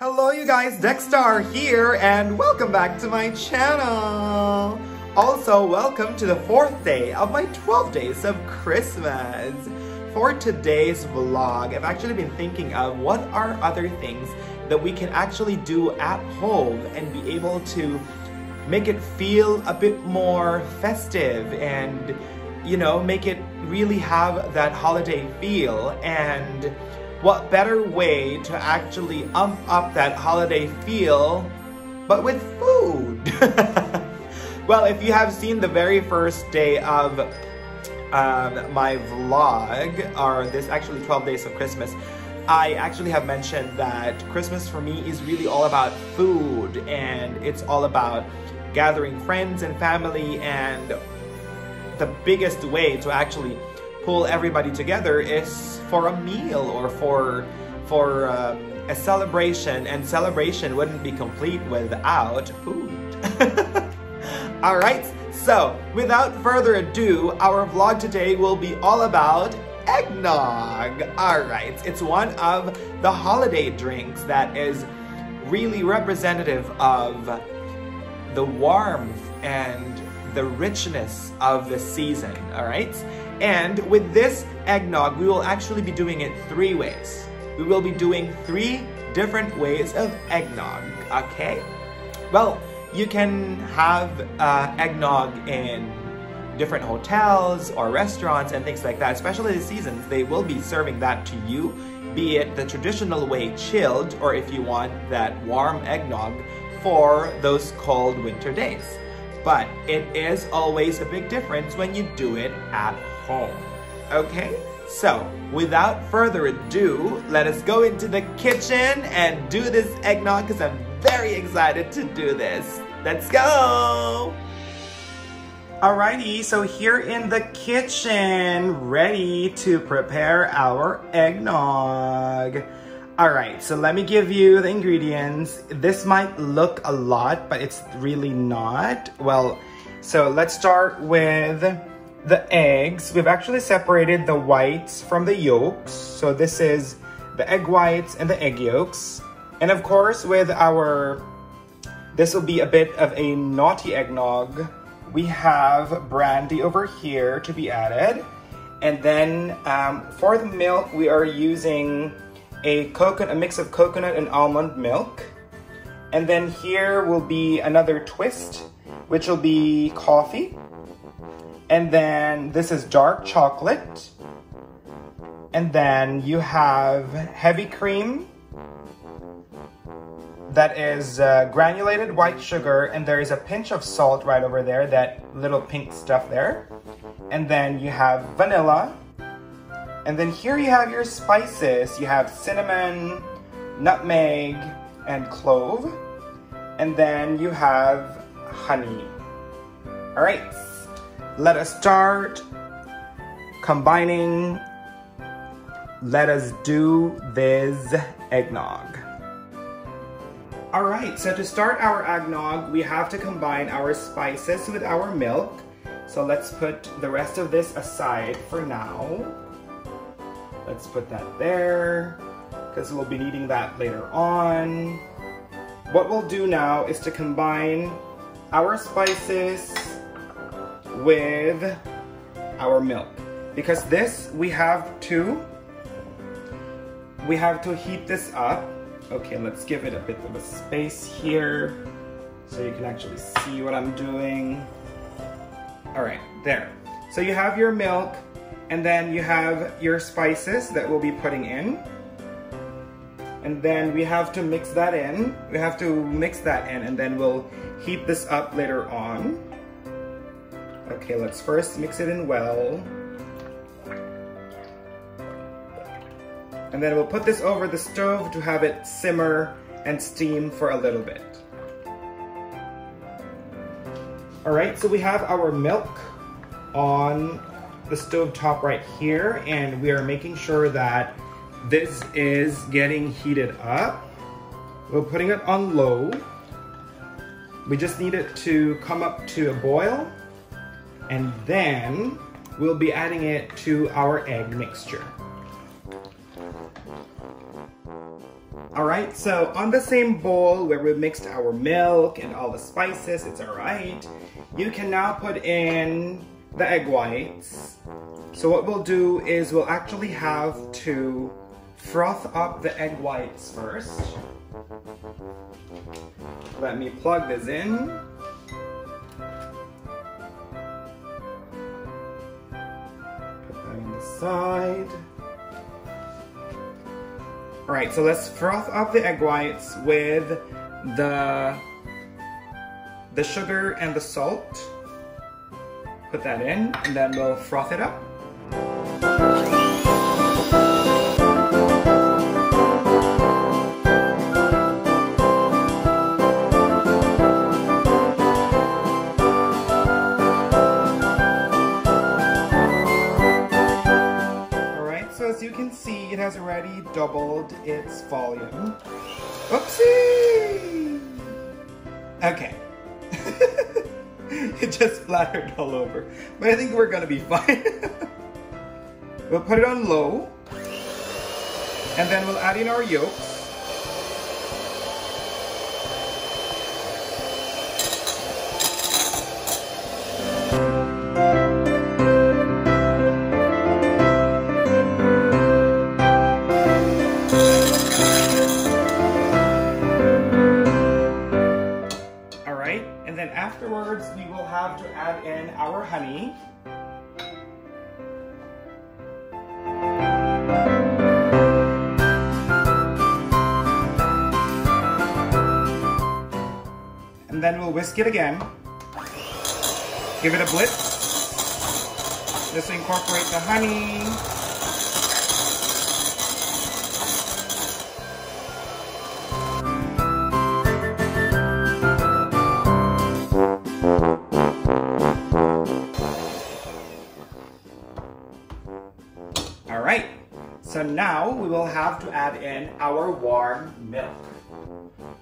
Hello you guys, Dexstar here, and welcome back to my channel! Also, welcome to the 4th day of my 12 days of Christmas! For today's vlog, I've actually been thinking of what are other things that we can actually do at home and be able to make it feel a bit more festive and, you know, make it really have that holiday feel. And what better way to actually amp up that holiday feel, but with food? Well, if you have seen the very first day of my vlog, or this actually 12 days of Christmas, I actually have mentioned that Christmas for me is really all about food, and it's all about gathering friends and family, and the biggest way to actually pull everybody together is for a meal or for a celebration, and celebration wouldn't be complete without food. All right, so without further ado, our vlog today will be all about eggnog. All right, it's one of the holiday drinks that is really representative of the warmth and the richness of the season, all right? And with this eggnog, we will actually be doing it three ways. We will be doing three different ways of eggnog, okay? Well, you can have eggnog in different hotels or restaurants and things like that, especially this season. They will be serving that to you, be it the traditional way chilled, or if you want that warm eggnog for those cold winter days. But it is always a big difference when you do it at home, okay? So, without further ado, let us go into the kitchen and do this eggnog, because I'm very excited to do this. Let's go! Alrighty, so here in the kitchen, ready to prepare our eggnog. All right, so let me give you the ingredients. This might look a lot, but it's really not. Well, so let's start with the eggs. We've actually separated the whites from the yolks. So this is the egg whites and the egg yolks. And of course, with our, this will be a bit of a naughty eggnog. We have brandy over here to be added. And then for the milk, we are using a mix of coconut and almond milk. And then here will be another twist, which will be coffee. And then this is dark chocolate. And then you have heavy cream. That is granulated white sugar, and there is a pinch of salt right over there, that little pink stuff there. And then you have vanilla. And then here you have your spices. You have cinnamon, nutmeg, and clove. And then you have honey. All right, let us start combining. Let us do this eggnog. All right, so to start our eggnog, we have to combine our spices with our milk. So let's put the rest of this aside for now. Let's put that there, because we'll be needing that later on. What we'll do now is to combine our spices with our milk. Because this, we have to heat this up. Okay, let's give it a bit of a space here, so you can actually see what I'm doing. All right, there. So you have your milk, and then you have your spices that we'll be putting in. And then we have to mix that in. We have to mix that in, and then we'll heat this up later on. Okay, let's first mix it in well. And then we'll put this over the stove to have it simmer and steam for a little bit. All right, so we have our milk on the stove top right here, and we are making sure that this is getting heated up. We're putting it on low. We just need it to come up to a boil, and then we'll be adding it to our egg mixture. Alright, so on the same bowl where we mixed our milk and all the spices, it's alright, you can now put in the egg whites. So what we'll do is we'll actually have to froth up the egg whites first. Let me plug this in. Put that on the side. Alright, so let's froth up the egg whites with the sugar and the salt. Put that in, and then we'll froth it up. As you can see, it has already doubled its volume. Oopsie! Okay. It just splattered all over. But I think we're gonna be fine. We'll put it on low. And then we'll add in our yolks. Afterwards, we will have to add in our honey. And then we'll whisk it again. Give it a blitz. Just incorporate the honey. So now we will have to add in our warm milk.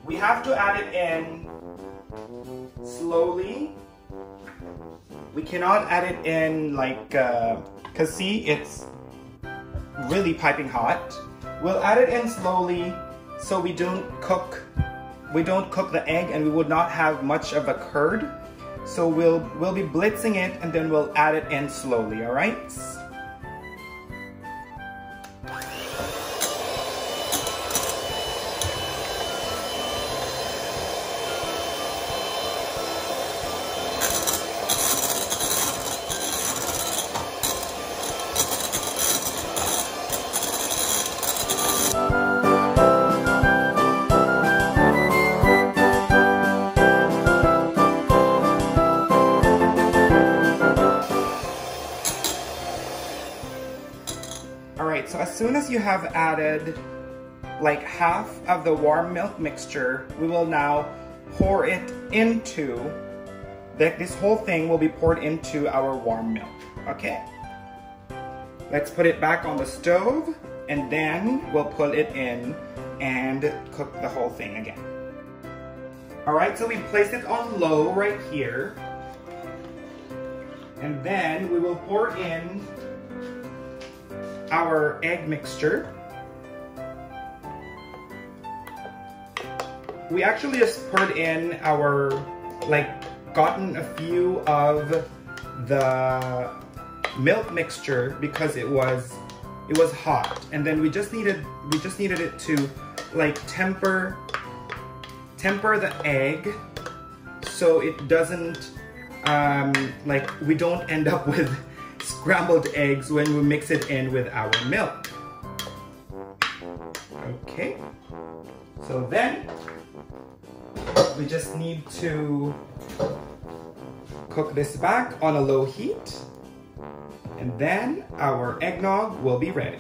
We have to add it in slowly. We cannot add it in like, cause see, it's really piping hot. We'll add it in slowly so we don't cook the egg and we would not have much of a curd. So we'll be blitzing it and then we'll add it in slowly, all right? So as soon as you have added like half of the warm milk mixture, we will now pour it into, this whole thing will be poured into our warm milk, okay? Let's put it back on the stove and then we'll put it in and cook the whole thing again. All right, so we placed it on low right here. And then we will pour in our egg mixture. We actually just poured in our, like, gotten a few of the milk mixture because it was hot, and then we just needed it to like temper the egg so it doesn't like we don't end up with scrambled eggs when we mix it in with our milk. Okay, so then we just need to cook this back on a low heat and then our eggnog will be ready.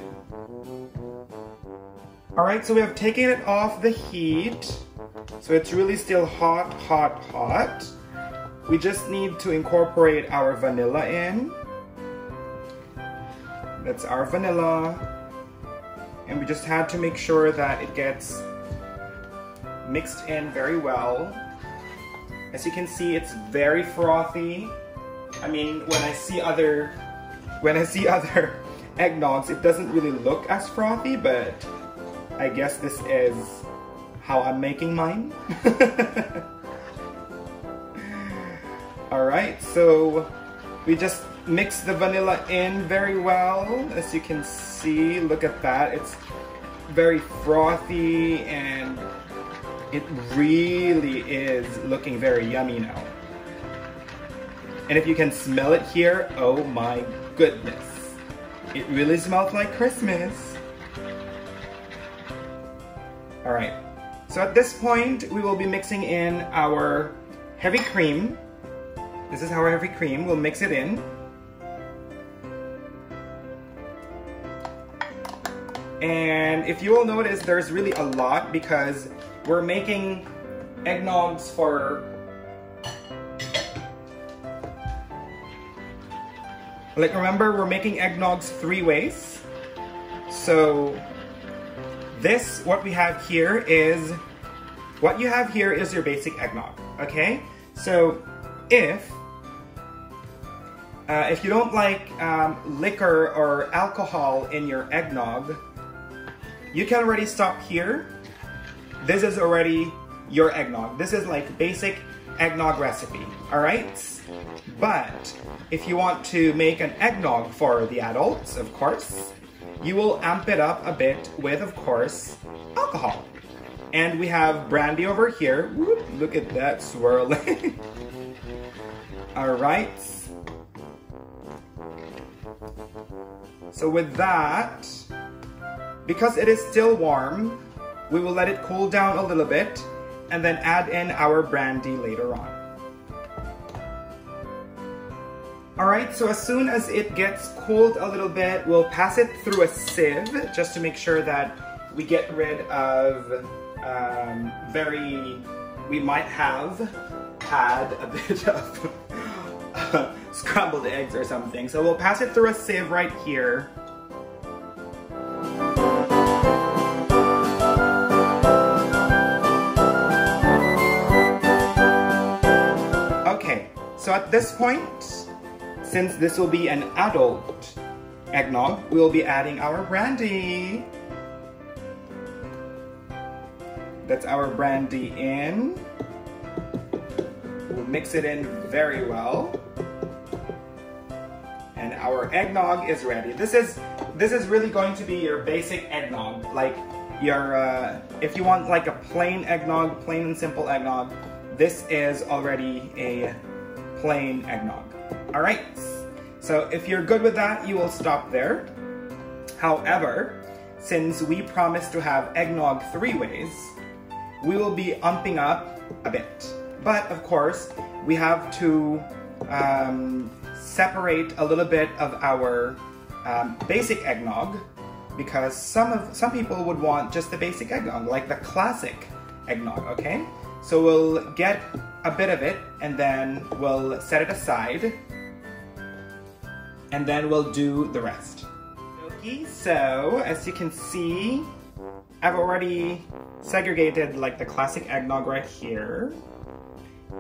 All right, so we have taken it off the heat. So it's really still hot, hot, hot. We just need to incorporate our vanilla in. That's our vanilla, and we just had to make sure that it gets mixed in very well. As you can see, it's very frothy. I mean, when I see other eggnogs, it doesn't really look as frothy, but I guess this is how I'm making mine. Alright, so we just mix the vanilla in very well. As you can see, look at that. It's very frothy and it really is looking very yummy now. And if you can smell it here, oh my goodness. It really smells like Christmas. Alright, so at this point, we will be mixing in our heavy cream. This is our heavy cream. We'll mix it in. And if you will notice, there's really a lot because we're making eggnogs for like, remember, we're making eggnogs 3 ways. So this, what we have here is, what you have here is your basic eggnog, okay? So if you don't like liquor or alcohol in your eggnog, you can already stop here. This is already your eggnog. This is like basic eggnog recipe, all right? But if you want to make an eggnog for the adults, of course, you will amp it up a bit with, of course, alcohol. And we have brandy over here. Whoop, look at that swirl. All right. So with that, because it is still warm, we will let it cool down a little bit and then add in our brandy later on. Alright, so as soon as it gets cooled a little bit, we'll pass it through a sieve just to make sure that we get rid of we might have had a bit of scrambled eggs or something. So we'll pass it through a sieve right here. So at this point, since this will be an adult eggnog, we will be adding our brandy. That's our brandy in. We'll mix it in very well. And our eggnog is ready. This is really going to be your basic eggnog. Like your, if you want like a plain eggnog, plain and simple eggnog, this is already a plain eggnog. All right, so if you're good with that, you will stop there. However, since we promised to have eggnog 3 ways, we will be umping up a bit. But of course, we have to separate a little bit of our basic eggnog because some people would want just the basic eggnog, like the classic eggnog, okay? So we'll get a bit of it and then we'll set it aside and then we'll do the rest. Okay, so as you can see, I've already segregated like the classic eggnog right here.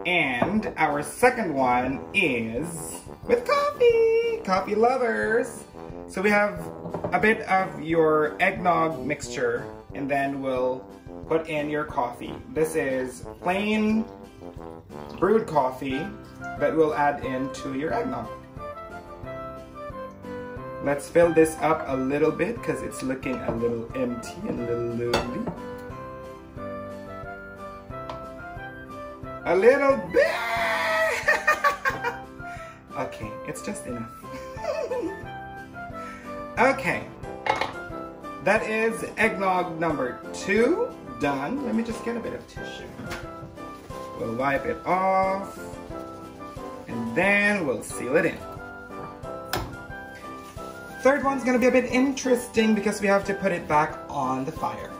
And our second one is with coffee, coffee lovers. So we have a bit of your eggnog mixture and then we'll put in your coffee. This is plain brewed coffee that we'll add into your eggnog. Let's fill this up a little bit because it's looking a little empty and a little lonely. A little bit! Okay, it's just enough. Okay, that is eggnog number 2 done. Let me just get a bit of tissue. We'll wipe it off, and then we'll seal it in. Third one's gonna be a bit interesting because we have to put it back on the fire.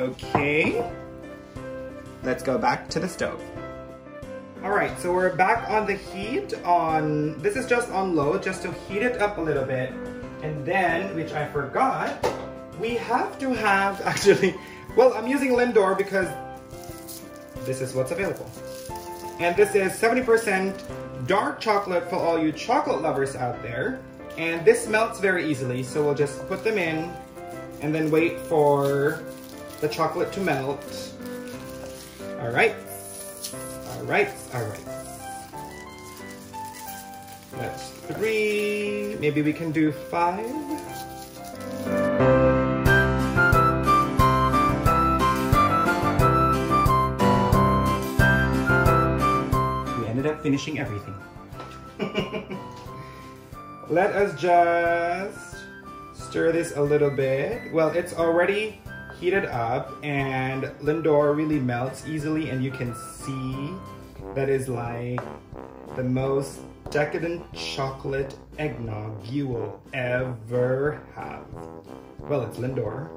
Okay, let's go back to the stove. All right, so we're back on the heat on, this is just on low, just to heat it up a little bit. And then, which I forgot, we have to have, actually, well, I'm using Lindor because this is what's available. And this is 70% dark chocolate for all you chocolate lovers out there. And this melts very easily, so we'll just put them in and then wait for the chocolate to melt. All right. That's 3, maybe we can do 5. We ended up finishing everything. Let us just stir this a little bit. Well, it's already heated up and Lindor really melts easily, and you can see that is like the most decadent chocolate eggnog you will ever have. Well, it's Lindor.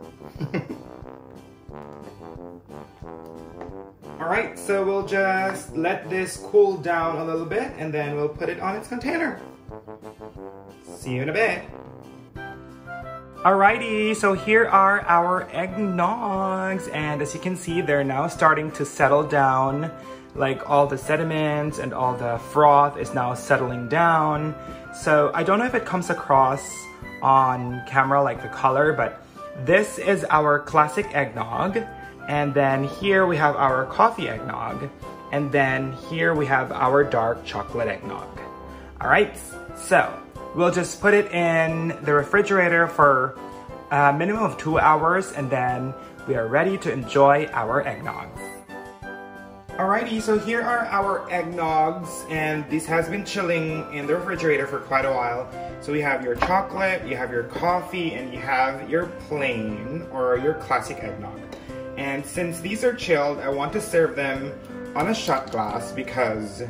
All right, so we'll just let this cool down a little bit and then we'll put it on its container. See you in a bit. Alrighty, so here are our eggnogs, and as you can see, they're now starting to settle down. Like all the sediments and all the froth is now settling down. So I don't know if it comes across on camera like the color, but this is our classic eggnog. And then here we have our coffee eggnog. And then here we have our dark chocolate eggnog. Alright, so we'll just put it in the refrigerator for a minimum of 2 hours, and then we are ready to enjoy our eggnogs. Alrighty, so here are our eggnogs, and this has been chilling in the refrigerator for quite a while. So we have your chocolate, you have your coffee, and you have your plain or your classic eggnog. And since these are chilled, I want to serve them on a shot glass because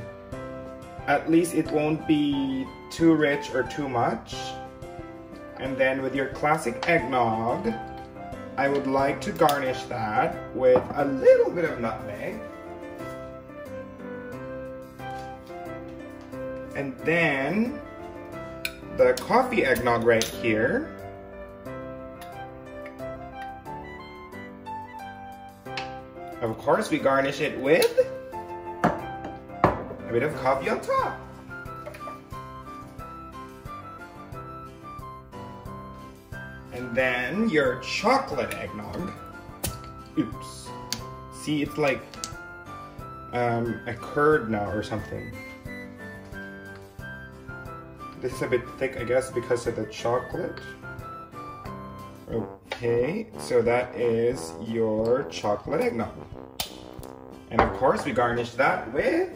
at least it won't be too rich or too much. And then with your classic eggnog, I would like to garnish that with a little bit of nutmeg. And then the coffee eggnog right here. Of course, we garnish it with a bit of coffee on top. And then your chocolate eggnog. Oops. See, it's like a curd now or something. This is a bit thick, I guess, because of the chocolate. Okay, so that is your chocolate eggnog. And of course, we garnish that with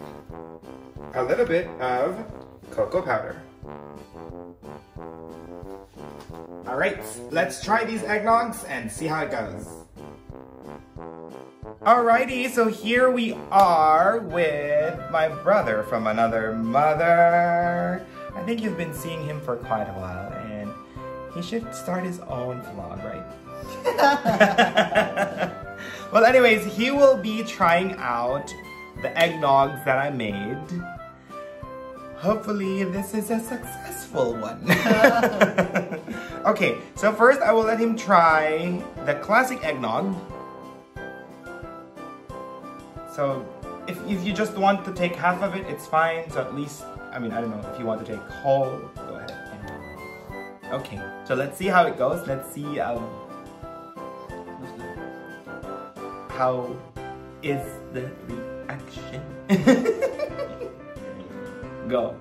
a little bit of cocoa powder. All right, let's try these eggnogs and see how it goes. Alrighty, so here we are with my brother from another mother. I think you've been seeing him for quite a while, and he should start his own vlog, right? Well, anyways, he will be trying out the eggnogs that I made. Hopefully, this is a successful one. Okay, so first I will let him try the classic eggnog. So, if you just want to take half of it, it's fine. So at least, I mean, I don't know, if you want to take whole, go ahead. Okay, so let's see how it goes. Let's see how is the reaction. Go.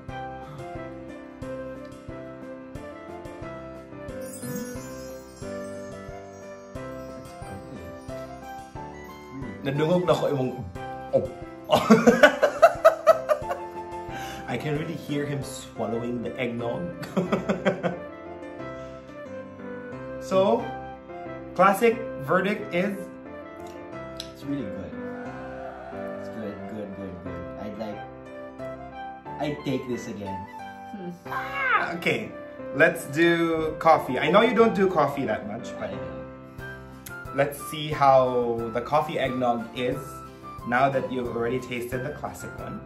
Nadungog na ako yung oh. I can really hear him swallowing the eggnog. So, classic verdict is it's really good. It's good. I'd take this again. Ah, okay, let's do coffee. I know you don't do coffee that much, but let's see how the coffee eggnog is now that you've already tasted the classic one.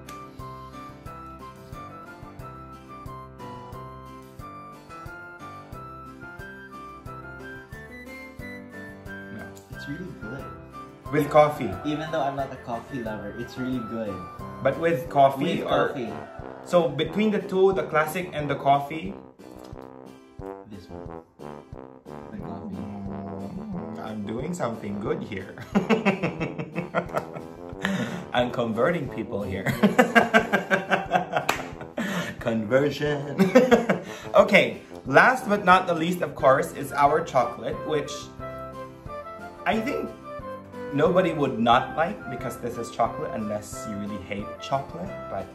It's really good. With coffee. Even though I'm not a coffee lover, it's really good. But with coffee? With coffee. So between the two, the classic and the coffee, They got me. I'm doing something good here. I'm converting people here. Conversion. Okay, last but not the least, of course, is our chocolate, which I think nobody would not like because this is chocolate unless you really hate chocolate, but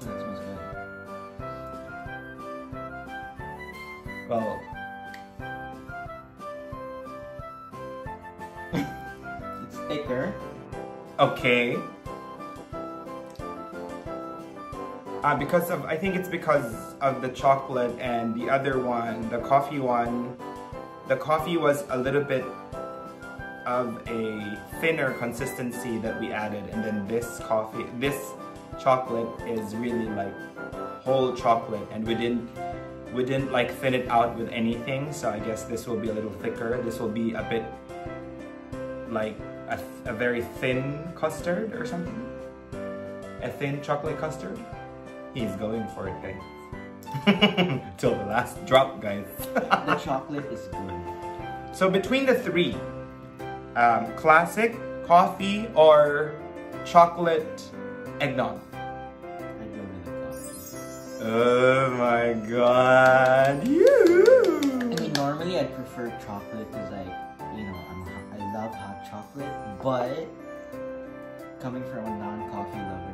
that smells good. Well, it's thicker. Okay. Because of, I think it's because of the chocolate and the other one, the coffee was a little bit of a thinner consistency that we added, and then this chocolate is really like whole chocolate, and we didn't like thin it out with anything, so I guess this will be a little thicker. This will be a bit like a very thin custard or something. A thin chocolate custard. He's going for it, guys. Till the last drop, guys. The chocolate is good. So between the three, classic, coffee, or chocolate eggnog. I go with the coffee. Oh my god. Yeah. I mean, normally I prefer chocolate because I love hot chocolate, but coming from a non-coffee lover,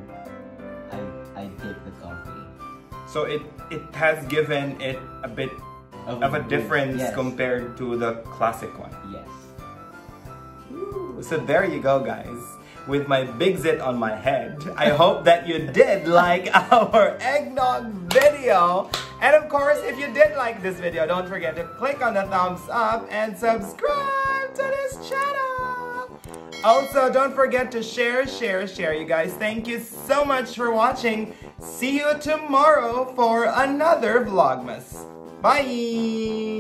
I take the coffee. So it has given it a bit of a difference, yes, compared to the classic one. Yes. Ooh, so there you go, guys. With my big zit on my head, I hope that you did like our eggnog video. And of course, if you did like this video, don't forget to click on the thumbs up and subscribe to this channel. Also, don't forget to share, you guys. Thank you so much for watching. See you tomorrow for another Vlogmas. Bye!